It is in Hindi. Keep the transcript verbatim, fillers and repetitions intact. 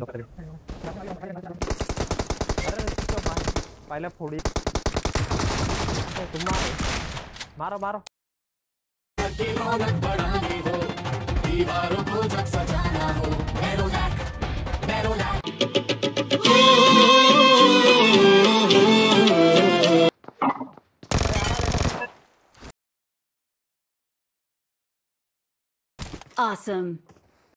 पहले फोड़ी तुम मारो मारो Awesome.